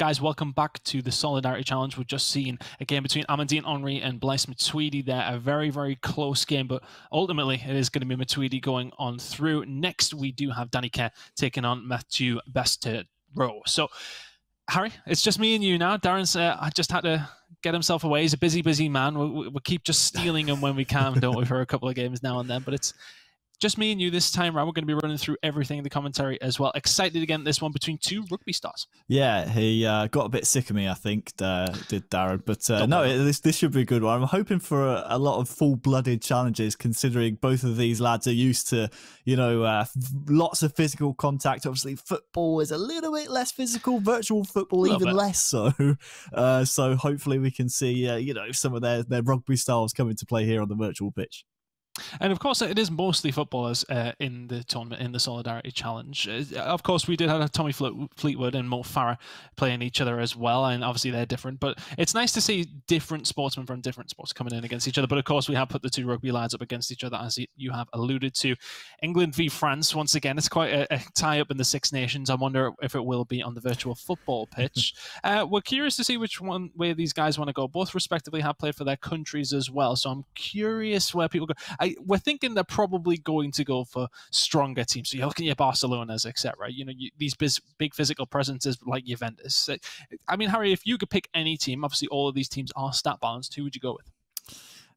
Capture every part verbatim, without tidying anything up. Guys, welcome back to the Solidarity Challenge. We've just seen a game between Amandine Henry and Blaise Matuidi there. A very, very close game, but ultimately it is going to be Matuidi going on through. Next, we do have Danny Care taking on Mathieu Bastareaud. So, Harry, it's just me and you now. Darren's uh, just had to get himself away. He's a busy, busy man. We, we, we keep just stealing him when we can, don't we, for a couple of games now and then, but it's just me and you this time around. We're going to be running through everything in the commentary as well. Excited again, this one between two rugby stars. Yeah, he uh, got a bit sick of me, I think, uh, did Darren. But uh, no, it, this, this should be a good one. I'm hoping for a, a lot of full-blooded challenges, considering both of these lads are used to, you know, uh, lots of physical contact. Obviously, football is a little bit less physical, virtual football even bit. less so. Uh, so hopefully we can see, uh, you know, some of their, their rugby styles come into play here on the virtual pitch. And of course, it is mostly footballers uh, in the tournament, in the Solidarity Challenge. Uh, of course, we did have Tommy Fleetwood and Mo Farah playing each other as well, and obviously they're different. But it's nice to see different sportsmen from different sports coming in against each other. But of course, we have put the two rugby lads up against each other, as you have alluded to. England v France, once again, it's quite a, a tie-up in the Six Nations. I wonder if it will be on the virtual football pitch. uh, we're curious to see which one way these guys want to go. Both respectively have played for their countries as well. So I'm curious where people go. I We're thinking they're probably going to go for stronger teams. So you're looking at Barcelona's, et cetera. You know, you, these biz, big physical presences like Juventus. I mean, Harry, if you could pick any team, obviously all of these teams are stat balanced. Who would you go with?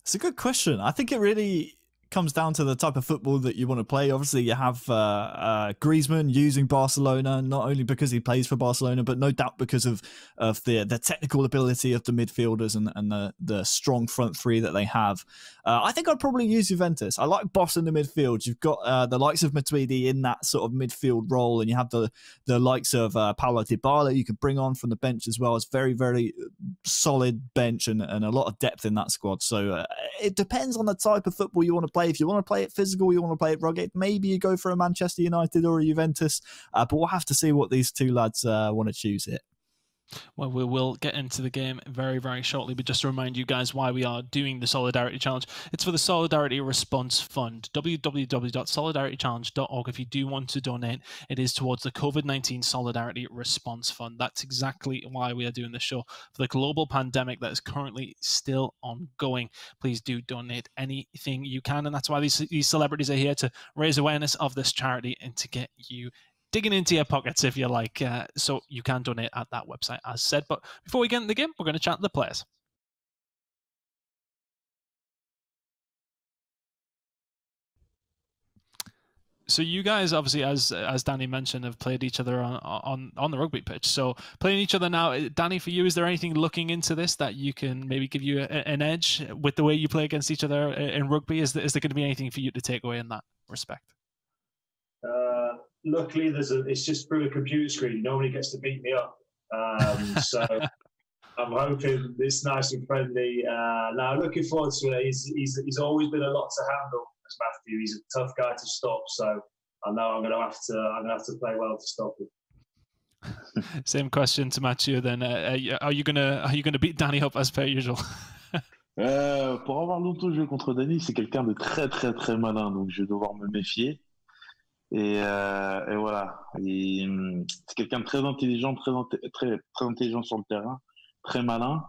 It's a good question. I think it really comes down to the type of football that you want to play. Obviously, you have uh, uh, Griezmann using Barcelona, not only because he plays for Barcelona, but no doubt because of of the the technical ability of the midfielders and, and the the strong front three that they have. Uh, I think I'd probably use Juventus. I like Boss in the midfield. You've got uh, the likes of Matuidi in that sort of midfield role, and you have the the likes of uh, Paulo Dybala you can bring on from the bench as well. It's very very solid bench and and a lot of depth in that squad. So uh, it depends on the type of football you want to play. If you want to play it physical, you want to play it rugged, maybe you go for a Manchester United or a Juventus, uh, but we'll have to see what these two lads uh, want to choose here. Well, we will get into the game very, very shortly, but just to remind you guys why we are doing the Solidarity Challenge. It's for the Solidarity Response Fund, w w w dot solidarity challenge dot org. If you do want to donate, it is towards the COVID nineteen Solidarity Response Fund. That's exactly why we are doing this show, for the global pandemic that is currently still ongoing. Please do donate anything you can, and that's why these, these celebrities are here, to raise awareness of this charity and to get you digging into your pockets, if you like. Uh, so you can donate at that website, as said. But before we get into the game, we're going to chat to the players. So you guys, obviously, as as Danny mentioned, have played each other on, on, on the rugby pitch. So playing each other now, Danny, for you, is there anything looking into this that you can maybe give you a, an edge with the way you play against each other in rugby? Is there, is there going to be anything for you to take away in that respect? Uh... Luckily, there's a, it's just through a computer screen. Nobody gets to beat me up. Um, so I'm hoping it's nice and friendly. Uh, now, looking forward to it. He's, he's, he's always been a lot to handle, as Matthew. He's a tough guy to stop. So I know I'm going to have to I'm going to have to play well to stop him. Same question to Mathieu then. Uh, are you going to are you going to beat Danny up as per usual? euh, pour avoir longtemps joué contre Danny, c'est quelqu'un de très très très malin. Donc je vais devoir me méfier. Et, euh, et voilà, c'est quelqu'un de très intelligent, très, très, très intelligent sur le terrain, très malin.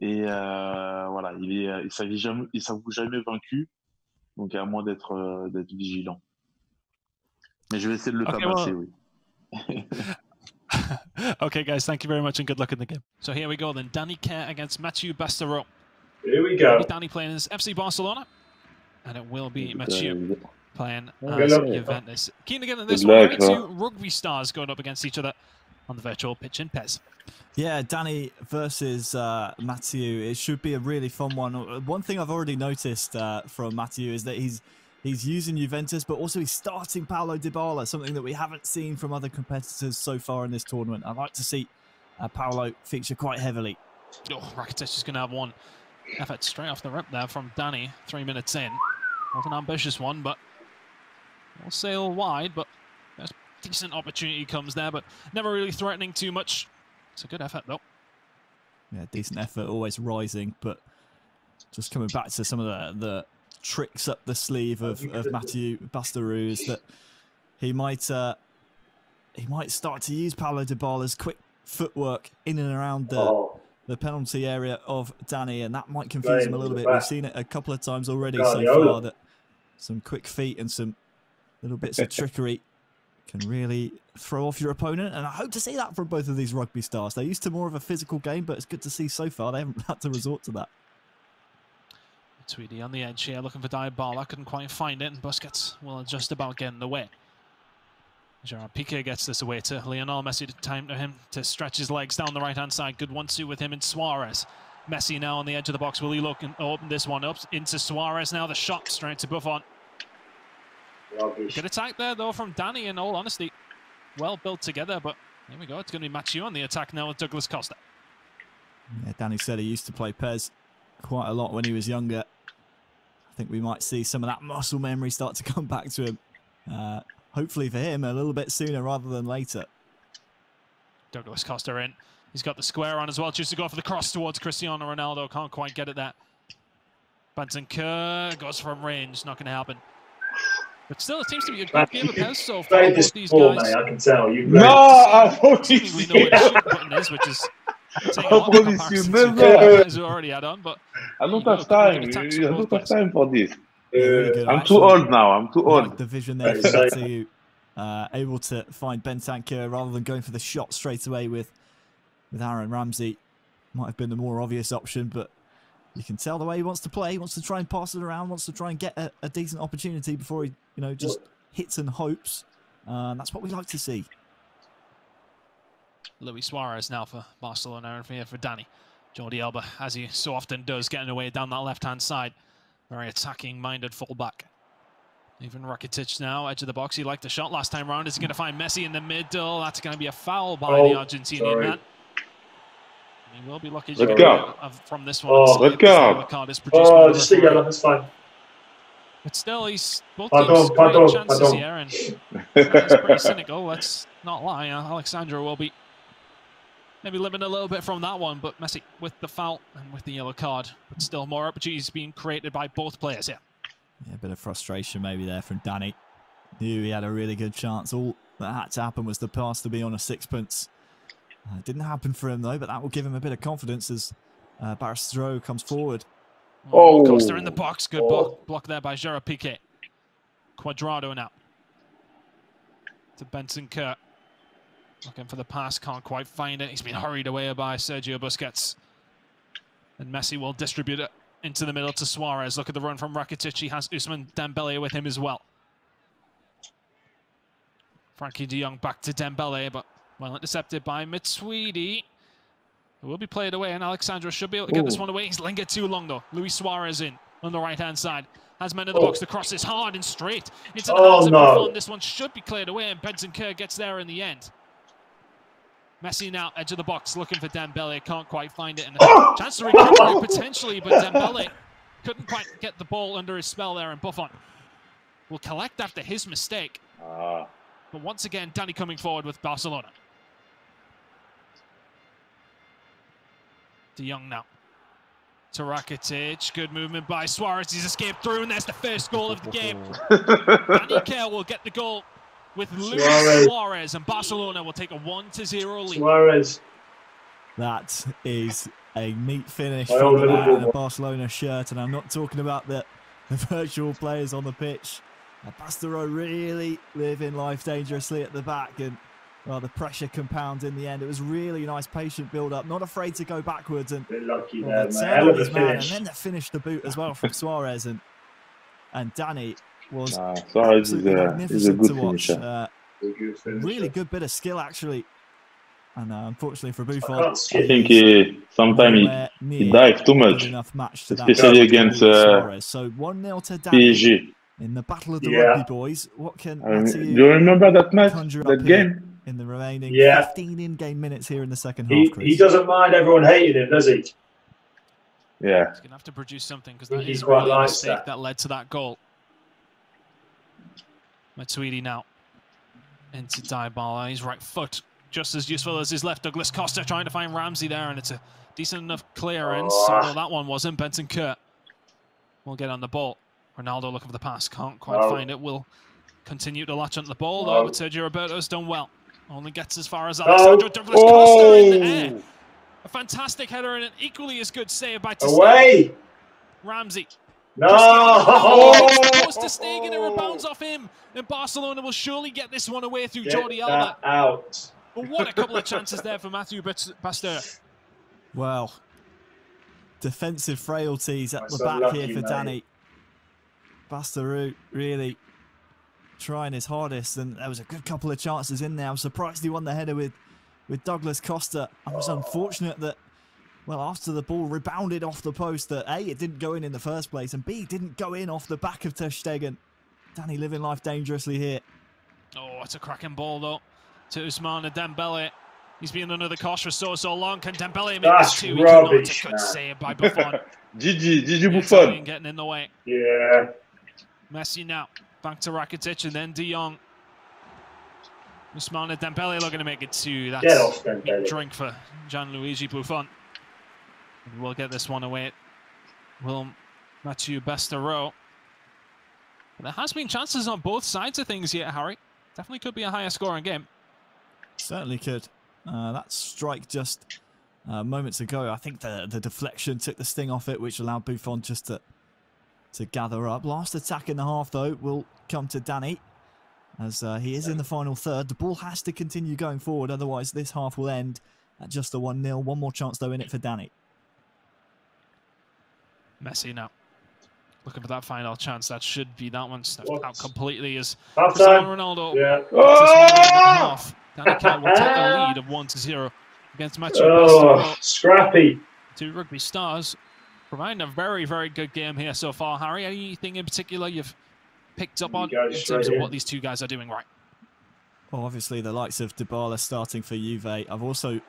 Et euh, voilà, il est, il s'avoue jamais, il s'avoue jamais vaincu. Donc à moins d'être d'être vigilant. Mais je vais essayer de le okay, tabasser, well... oui. Okay, guys, thank you very much and good luck in the game. So here we go then, Danny Care against Mathieu Bastareaud. Here we go. Danny playing as F C Barcelona, and it will be Mathieu playing as Juventus. Keen to get in this one. Maybe two rugby stars going up against each other on the virtual pitch in Pez. Yeah, Danny versus uh, Mathieu. It should be a really fun one. One thing I've already noticed uh, from Mathieu is that he's he's using Juventus, but also he's starting Paulo Dybala, something that we haven't seen from other competitors so far in this tournament. I'd like to see uh, Paulo feature quite heavily. Oh, Rakitic is going to have one effort straight off the rip there from Danny, three minutes in. Not an ambitious one, but we'll sail wide, but a decent opportunity comes there, but never really threatening too much. It's a good effort, though. Yeah, decent effort, always rising, but just coming back to some of the, the tricks up the sleeve of, of Mathieu Bastareaud is that he might, uh, he might start to use Paulo Dybala's quick footwork in and around the, oh. the penalty area of Danny, and that might confuse him a little bit. Back. We've seen it a couple of times already God, so far old. that some quick feet and some little bits of trickery can really throw off your opponent, and I hope to see that from both of these rugby stars. They're used to more of a physical game, but it's good to see so far they haven't had to resort to that. Tweedy on the edge here, looking for Dybala, couldn't quite find it, and Busquets will just about get in the way. Gerard Piqué gets this away to Lionel Messi, time to him to stretch his legs down the right-hand side. Good one two with him and Suarez. Messi now on the edge of the box. Will he look and open this one up into Suarez now? The shot straight to Buffon. Rubbish. Good attack there, though, from Danny, in all honesty. Well built together, but here we go. It's going to be Mathieu on the attack now with Douglas Costa. Yeah, Danny said he used to play P E S quite a lot when he was younger. I think we might see some of that muscle memory start to come back to him. Uh, hopefully for him, a little bit sooner rather than later. Douglas Costa in. He's got the square on as well. Chooses to go for the cross towards Cristiano Ronaldo. Can't quite get it there. Bentancur goes from range. Not going to happen. But still, it seems to be a good Matthew, game of P E S so far. Both this these ball, guys. Mate, I can tell. You no, I thought you know where the shoot button is, which is taking a lot of comparison to the guys who already had on. But I don't have time. I don't have time for this. Uh, I'm too old now. I'm too old. Like the vision there is to you. Uh, able to find Bentancur rather than going for the shot straight away with, with Aaron Ramsey. Might have been the more obvious option, but you can tell the way he wants to play. He wants to try and pass it around, wants to try and get a, a decent opportunity before he, you know, just hits and hopes. Uh, and that's what we like to see. Luis Suarez now for Barcelona and here for Danny. Jordi Alba, as he so often does, getting away down that left-hand side. Very attacking-minded fullback. Even Rakitic now, edge of the box. He liked the shot last time round. Is he going to find Messi in the middle? That's going to be a foul by oh, the Argentinian sorry. man. He will be lucky to get go from this one. Oh, good card. Oh, just see that. That's fine. But still, he's both teams great chances here, and that's pretty cynical. Let's not lie. Alexandra will be maybe living a little bit from that one, but Messi with the foul and with the yellow card. But still, more opportunities being created by both players here. Yeah, a bit of frustration maybe there from Danny. Knew he had a really good chance. All that had to happen was the pass to be on a sixpence. Uh, it didn't happen for him, though, but that will give him a bit of confidence as uh, Bastareaud comes forward. Oh, oh. Costa in the box. Good oh. block, block there by Gerard Piqué. Cuadrado now. To Bentancur. Looking for the pass. Can't quite find it. He's been hurried away by Sergio Busquets. And Messi will distribute it into the middle to Suarez. Look at the run from Rakitic. He has Ousmane Dembélé with him as well. Frankie de Jong back to Dembélé, but well intercepted by Matuidi. It will be played away, and Alexandra should be able to get Ooh. this one away. He's lingered too long, though. Luis Suarez in on the right-hand side. Has men in the oh. box. The cross is hard and straight. Into the oh, hands no. of This one should be cleared away, and Bentancur gets there in the end. Messi now, edge of the box, looking for Dembélé. Can't quite find it. And a chance to recover potentially, but Dembélé couldn't quite get the ball under his spell there, and Buffon will collect after his mistake. Uh. But once again, Danny coming forward with Barcelona. De Jong now to Rakitic. Good movement by Suarez. He's escaped through, and there's the first goal of the game. Danny Care will get the goal with Luis Suarez. Suarez, and Barcelona will take a one to zero lead. Suarez. That is a neat finish I from the man in the Barcelona shirt, and I'm not talking about the, the virtual players on the pitch. Bastareaud really living life dangerously at the back, and well, the pressure compounds in the end. It was really nice, patient build-up. Not afraid to go backwards. And They're lucky well, there, man. The man. And then the finish to boot as well from Suarez. And and Danny was nah, Suarez is a, magnificent is a good to watch. Uh, good really good bit of skill, actually. And uh, unfortunately for Buffon, I think he sometimes he, he dives too much. To Especially against uh, so one nil to Danny. P S G. In the Battle of the yeah. Rugby Boys. What can um, do you remember that match, that game? In the remaining yeah. fifteen in-game minutes here in the second he, half, Chris. He doesn't mind everyone hating him, does he? Yeah. He's going to have to produce something, because that is really a mistake that. that led to that goal. Matuidi now into Dybala. His right foot just as useful as his left. Douglas Costa trying to find Ramsey there, and it's a decent enough clearance. Oh. Although that one wasn't. Bentancur will get on the ball. Ronaldo looking for the pass. Can't quite oh. find it. Will continue to latch onto the ball, though. Oh. But Sergio Roberto's done well. Only gets as far as Alessandro oh. Douglas Costa oh. in the air. A fantastic header and an equally as good save by Away. Ramsey. No! Costa Stegen, it rebounds off him, and Barcelona will surely get this one away through get Jordi Alba. Out. But what a couple of chances there for Mathieu Bastareaud. Well, defensive frailties at I'm the so back lucky, here for mate. Danny. Bastareaud really trying his hardest, and there was a good couple of chances in there. I'm surprised he won the header with, with Douglas Costa. I was oh. unfortunate that, well, after the ball rebounded off the post, that A, it didn't go in in the first place, and B, didn't go in off the back of Ter Stegen. Danny living life dangerously here. Oh, it's a cracking ball, though, to Ousmane Dembélé. He's been under the cosh for so, so long. Can Dembélé make this two? Rubbish, not a good save by Buffon. Gigi, Gigi Buffon. Getting in the way. Yeah. Messi now. Back to Rakitic and then De Jong. Ousmane Dembélé looking to make it two. That's a drink for Gianluigi Buffon. We'll get this one away. Will Mathieu Bastareaud. There has been chances on both sides of things here, Harry. Definitely could be a higher scoring game. Certainly could. Uh, that strike just uh, moments ago, I think the, the deflection took the sting off it, which allowed Buffon just to, to gather up. Last attack in the half, though, will come to Danny, as uh, he is in the final third. The ball has to continue going forward, otherwise this half will end at just a one nil. One more chance, though, in it for Danny. Messi now. Looking for that final chance. That should be that one stepped what? out completely as Cristiano Ronaldo. Yeah. Oh! Danny Care will take the lead of one to zero against Mathieu Bastareaud. Oh, scrappy. Two rugby stars providing a very, very good game here so far, Harry. Anything in particular you've picked up on in terms of what these two guys are doing right? Well, obviously the likes of Dybala starting for Juve. I've also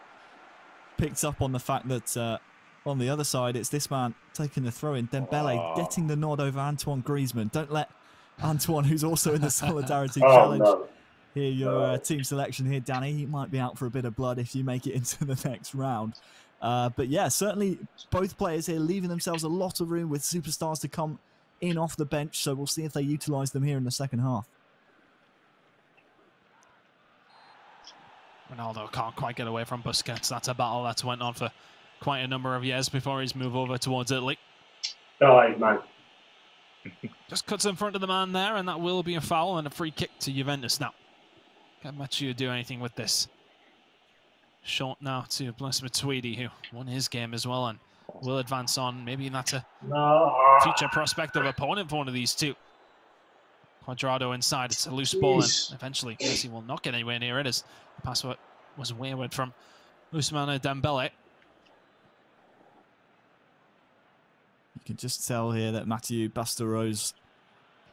picked up on the fact that uh, on the other side, it's this man taking the throw in. Dembélé oh. getting the nod over Antoine Griezmann. Don't let Antoine, who's also in the Solidarity oh, Challenge, no. hear your no. uh, team selection here, Danny. He might be out for a bit of blood if you make it into the next round. Uh, but yeah, certainly both players here leaving themselves a lot of room with superstars to come in off the bench. So we'll see if they utilise them here in the second half. Ronaldo can't quite get away from Busquets. That's a battle that's went on for quite a number of years before he's moved over towards Italy. Oh, man. Just cuts in front of the man there, and that will be a foul and a free kick to Juventus now. Can Mathieu do anything with this? Short now to Blaise Matuidi, who won his game as well, and will advance on. Maybe that's a no. future prospective opponent for one of these two. Cuadrado inside. It's a loose Jeez. ball, and eventually Messi will not get anywhere near it as the pass was wayward from Ousmane Dembélé. You can just tell here that Mathieu Bastareaud's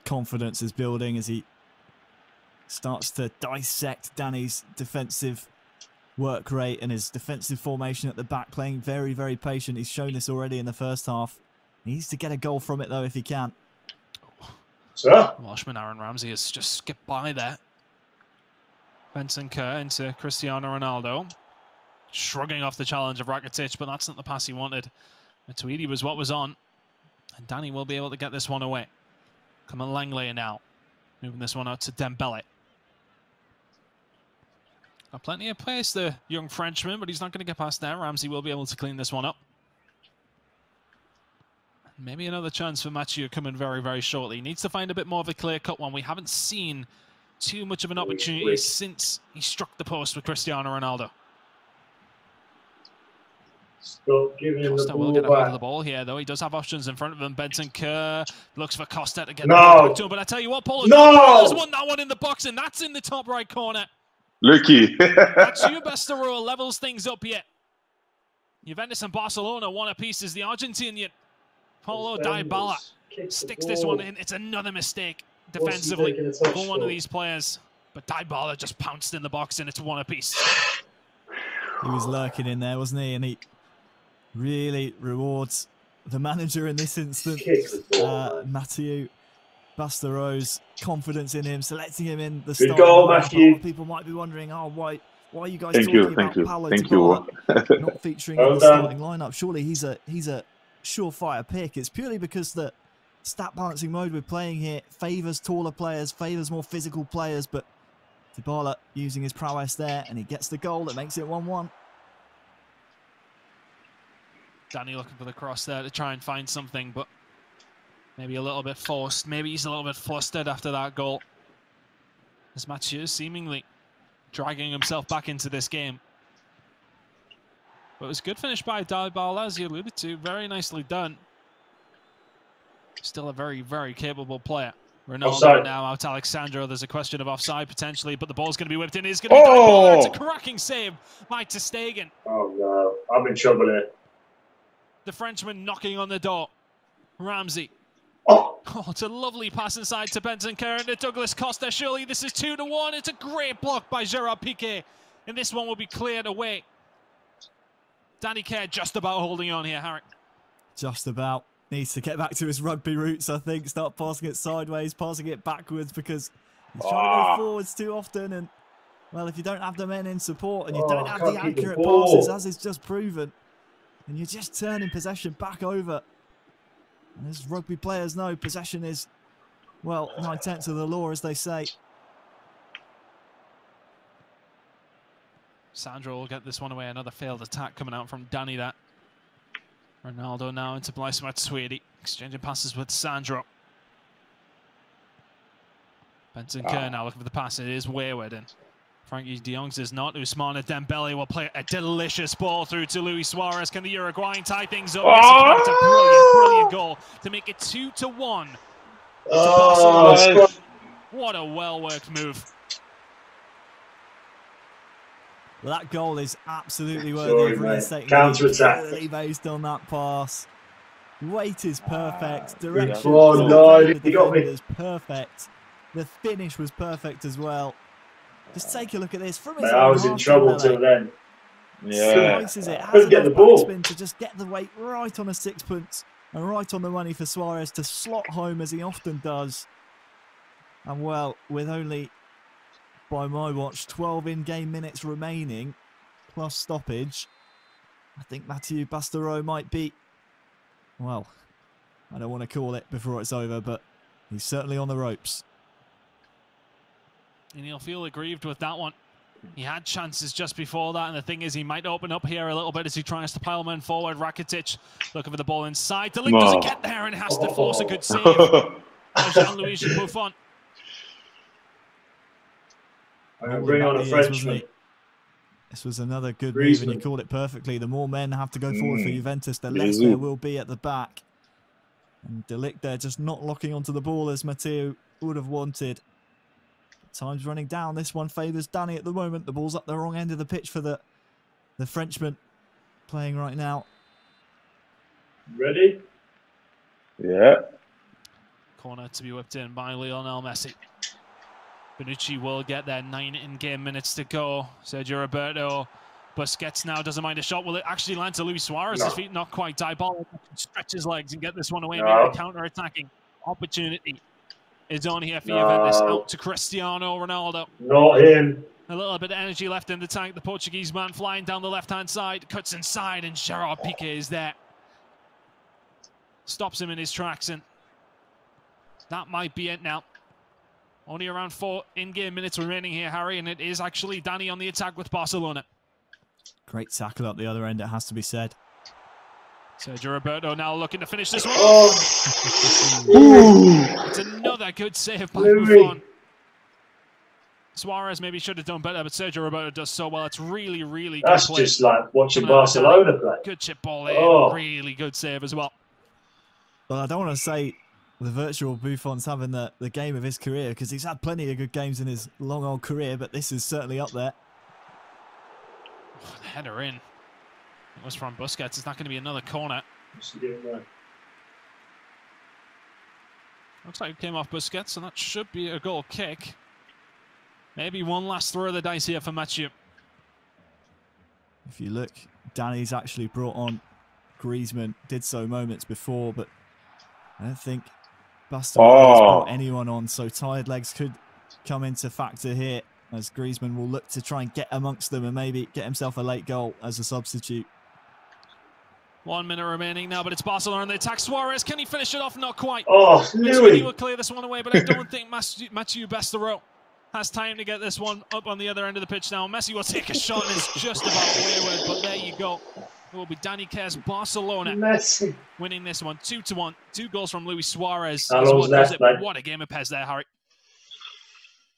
confidence is building as he starts to dissect Danny's defensive work rate and his defensive formation at the back, playing very, very patient. He's shown this already in the first half. He needs to get a goal from it, though, if he can. Sir? Welshman Aaron Ramsey has just skipped by there. Benson Kerr into Cristiano Ronaldo. Shrugging off the challenge of Rakitic, but that's not the pass he wanted. Matuidi was what was on. And Danny will be able to get this one away. Come on, Langley now. Moving this one out to Dembélé. Got plenty of pace, the young Frenchman, but he's not going to get past there. Ramsey will be able to clean this one up. Maybe another chance for Mathieu coming very, very shortly. He needs to find a bit more of a clear-cut one. We haven't seen too much of an opportunity wait, wait. since he struck the post with Cristiano Ronaldo. Stop giving him Costa the will get away with the ball here, though. He does have options in front of him. Benson Kerr looks for Costa to get no. to him. But I tell you what, Paulo no. has won that one in the box, and that's in the top right corner. Lucky. Mathieu Bastareaud levels things up yet. Juventus and Barcelona one apiece as the Argentinian Paulo Dybala sticks this one in. It's another mistake defensively for one of these players. But Dybala just pounced in the box, and it's one apiece. He was lurking in there, wasn't he? And he really rewards the manager in this instance. Uh, Mathieu Bastareaud's confidence in him, selecting him in the start. Good goal, Mathieu. People might be wondering, oh, why, why are you guys thank talking you, about Paulo Dybala not featuring in the starting lineup? Surely he's a he's a surefire pick. It's purely because the stat balancing mode we're playing here favours taller players, favours more physical players, but Dybala using his prowess there, and he gets the goal that makes it one one. Danny looking for the cross there to try and find something, but maybe a little bit forced. Maybe he's a little bit flustered after that goal. As Mathieu seemingly dragging himself back into this game. But it was a good finish by Dybala, as you alluded to. Very nicely done. Still a very, very capable player. Ronaldo now out Alexandro. There's a question of offside potentially, but the ball's going to be whipped in. It's going to be oh! Dybala. It's a cracking save by Ter Stegen. Oh, no. I'm in trouble here. The Frenchman knocking on the door. Ramsey. Oh, oh it's a lovely pass inside to Benton Kerr and to Douglas Costa. Surely this is two to one. It's a great block by Gerard Piqué. And this one will be cleared away. Danny Care just about holding on here, Harry. Just about. Needs to get back to his rugby roots, I think. Start passing it sideways, passing it backwards, because he's oh. trying to go forwards too often. And, well, if you don't have the men in support and you oh, don't have the accurate the passes, as is just proven, and you're just turning possession back over. And as rugby players know, possession is, well, nine-tenths of the law, as they say. Sandro will get this one away. Another failed attack coming out from Danny that. Ronaldo now into Blaise Matuidi, exchanging passes with Sandro. Benton Kerr ah. now looking for the pass. It is wayward, and Frankie de Jong's is not. Ousmane Dembélé will play a delicious ball through to Luis Suarez. Can the Uruguayan tie things up? Oh. It's a brilliant, brilliant goal to make it two to one. Oh. To Barcelona. What a well-worked move. Well, that goal is absolutely worthy of reinstating. Counter-attack. Based on that pass. Weight is perfect. Direction oh, no, he got me. Is perfect. The finish was perfect as well. Just take a look at this. From his Mate, I was in trouble till then. Yeah. Slices it. Couldn't get the ball. To just get the weight right on a sixpence and right on the money for Suarez to slot home as he often does. And well, with only... by my watch, twelve in-game minutes remaining, plus stoppage. I think Mathieu Bastareaud might be, well, I don't want to call it before it's over, but he's certainly on the ropes. And he'll feel aggrieved with that one. He had chances just before that, and the thing is, he might open up here a little bit as he tries to pile men forward. Rakitic looking for the ball inside. The link oh. doesn't get there and has to force a good save. Gianluigi Buffon. I'm going to bring on a Frenchman. This was another good move, and you called it perfectly. The more men have to go forward mm. for Juventus, the less there will be at the back. And De Ligt there just not locking onto the ball as Mathieu would have wanted. Time's running down. This one favours Danny at the moment. The ball's up the wrong end of the pitch for the, the Frenchman playing right now. Ready? Yeah. Corner to be whipped in by Lionel Messi. Bonucci will get their nine in-game minutes to go. Sergio Roberto, Busquets now doesn't mind a shot. Will it actually land to Luis Suarez's no. feet? Not quite. Dybala can stretch his legs and get this one away. No. Maybe a counter-attacking opportunity is on here for no. Juventus. Out to Cristiano Ronaldo. Not him. A little bit of energy left in the tank. The Portuguese man flying down the left-hand side. Cuts inside and Gerard Piqué is there. Stops him in his tracks, and that might be it now. Only around four in-game minutes remaining here, Harry, and it is actually Danny on the attack with Barcelona. Great tackle up the other end, it has to be said. Sergio Roberto now looking to finish this one. Oh. It's another good save by Buffon. Suarez maybe should have done better, but Sergio Roberto does so well. It's really, really good. That's play. Just like watching Coming Barcelona play. Good chip ball in, oh. really good save as well. Well, I don't want to say... the virtual Buffon's having the, the game of his career, because he's had plenty of good games in his long old career, but this is certainly up there. Oh, the header in. It was from Busquets. It's not going to be another corner. Looks like it came off Busquets, and that should be a goal kick. Maybe one last throw of the dice here for Mathieu. If you look, Danny's actually brought on Griezmann. Did so moments before, but I don't think... Buster oh. anyone on, so tired legs could come into factor here as Griezmann will look to try and get amongst them and maybe get himself a late goal as a substitute. One minute remaining now, but it's Barcelona on the attack. Suarez, can he finish it off? Not quite. Oh, he will clear this one away, but I don't think Mathieu Bastareaud has time to get this one up on the other end of the pitch now. Messi will take a shot and it's just about wayward, but there you go. It will be Danny Care's Barcelona Messi winning this one. Two to one. Two goals from Luis Suarez. What, left, what a game of Pez there, Harry.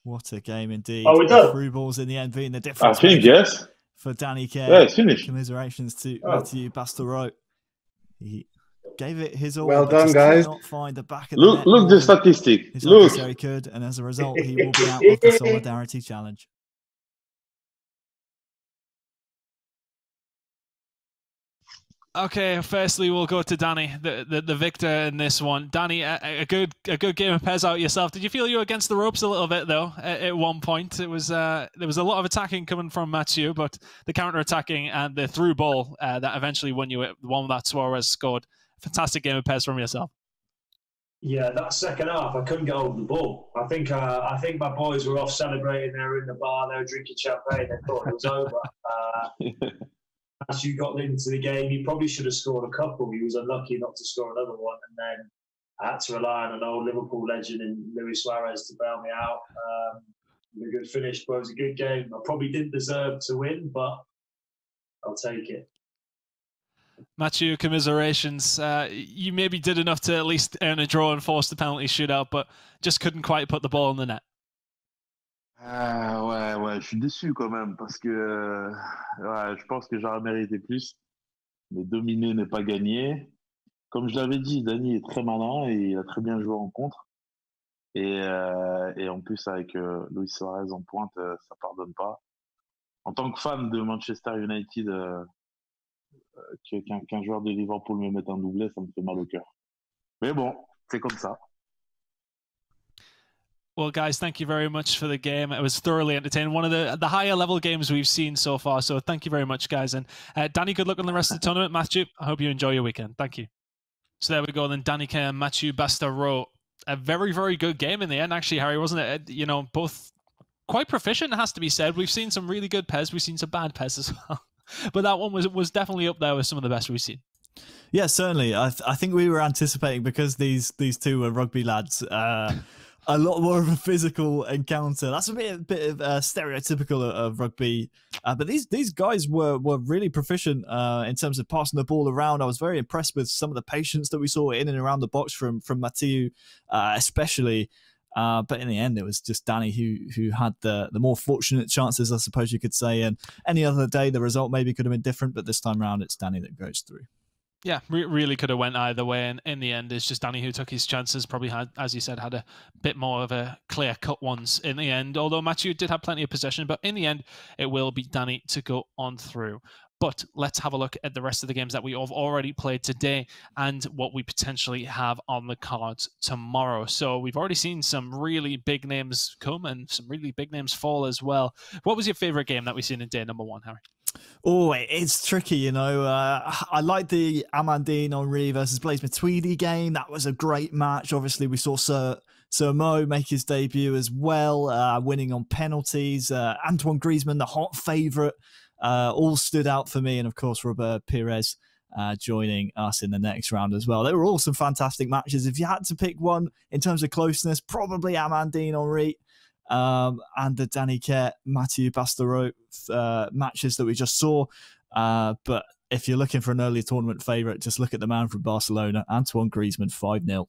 What a game indeed. Oh, we done. Through balls in the end being the difference. I think, yes. For Danny Care. Yeah, it's finished. Commiserations to oh. Mathieu Bastareaud. He gave it his all. Well done, guys. Not find the back of the look, net look the statistic. His look. He could, and as a result, he will be out of the Solidarity Challenge. Okay, firstly, we'll go to Danny, the, the, the victor in this one. Danny, a, a good a good game of Pez out yourself. Did you feel you were against the ropes a little bit, though, at, at one point? It was uh, there was a lot of attacking coming from Mathieu, but the counter-attacking and the through ball uh, that eventually won you, the one that Suarez scored. Fantastic game of Pez from yourself. Yeah, that second half, I couldn't get hold of the ball. I think uh, I think my boys were off celebrating. They were in the bar, they were drinking champagne. They thought it was over. Uh, As you got into the game, he probably should have scored a couple. He was unlucky not to score another one. And then I had to rely on an old Liverpool legend in Luis Suarez to bail me out. Um, a good finish, but it was a good game. I probably didn't deserve to win, but I'll take it. Mathieu, commiserations. Uh, you maybe did enough to at least earn a draw and force the penalty shootout, but just couldn't quite put the ball in the net. Ah ouais, ouais, je suis déçu quand même parce que euh, ouais, je pense que j'aurais mérité plus. Mais dominer, ne pas gagner. Comme je l'avais dit, Danny est très malin et il a très bien joué en contre. Et, euh, et en plus, avec euh, Luis Suarez en pointe, euh, ça pardonne pas. En tant que fan de Manchester United, euh, euh, qu'un qu'un joueur de Liverpool me mette un doublé, ça me fait mal au cœur. Mais bon, c'est comme ça. Well, guys, thank you very much for the game. It was thoroughly entertaining. One of the the higher level games we've seen so far. So thank you very much, guys. And uh, Danny, good luck on the rest of the tournament. Mathieu, I hope you enjoy your weekend. Thank you. So there we go then, Danny Care and Mathieu Bastareaud. A very, very good game in the end, actually, Harry, wasn't it? You know, both quite proficient, it has to be said. We've seen some really good Pez. We've seen some bad Pez as well. But that one was was definitely up there with some of the best we've seen. Yeah, certainly. I, th I think we were anticipating, because these, these two were rugby lads, uh, a lot more of a physical encounter. That's a bit, a bit of uh, stereotypical of, of rugby, uh, but these these guys were were really proficient uh, in terms of passing the ball around. I was very impressed with some of the patience that we saw in and around the box from from Mathieu, uh, especially. Uh, but in the end, it was just Danny who who had the the more fortunate chances, I suppose you could say. And any other day, the result maybe could have been different, but this time round, it's Danny that goes through. Yeah, really could have went either way, and in the end, it's just Danny who took his chances. Probably had, as you said, had a bit more of a clear-cut ones in the end. Although Mathieu did have plenty of possession, but in the end, it will be Danny to go on through. But let's have a look at the rest of the games that we have already played today and what we potentially have on the cards tomorrow. So we've already seen some really big names come and some really big names fall as well. What was your favourite game that we've seen in day number one, Harry? Oh, it's tricky, you know. Uh, I like the Amandine Henry versus Blaise Matuidi game. That was a great match. Obviously, we saw Sir, Sir Mo make his debut as well, uh, winning on penalties. Uh, Antoine Griezmann, the hot favourite, uh, all stood out for me. And, of course, Robert Pires uh, joining us in the next round as well. They were all some fantastic matches. If you had to pick one in terms of closeness, probably Amandine Henry. Um, and the Danny Care, Mathieu Bastareaud uh, matches that we just saw. Uh, but if you're looking for an early tournament favourite, just look at the man from Barcelona, Antoine Griezmann, five nil.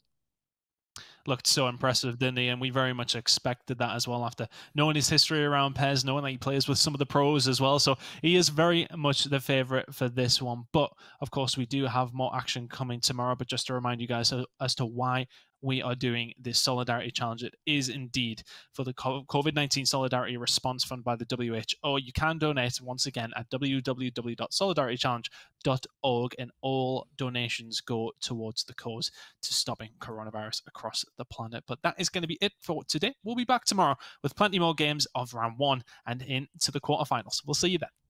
Looked so impressive, didn't he? And we very much expected that as well after knowing his history around Pez, knowing that he plays with some of the pros as well. So he is very much the favourite for this one. But, of course, we do have more action coming tomorrow. But just to remind you guys as to why we are doing this Solidarity Challenge. It is indeed for the COVID nineteen Solidarity Response Fund by the W H O. You can donate once again at w w w dot solidarity challenge dot org, and all donations go towards the cause to stopping coronavirus across the planet. But that is going to be it for today. We'll be back tomorrow with plenty more games of round one and into the quarterfinals. We'll see you then.